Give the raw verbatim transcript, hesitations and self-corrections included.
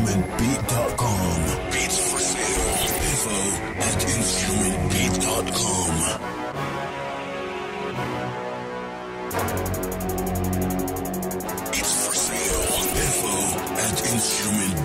instrument beat dot com. Beats for sale. Info at instrument beat dot com. Instrument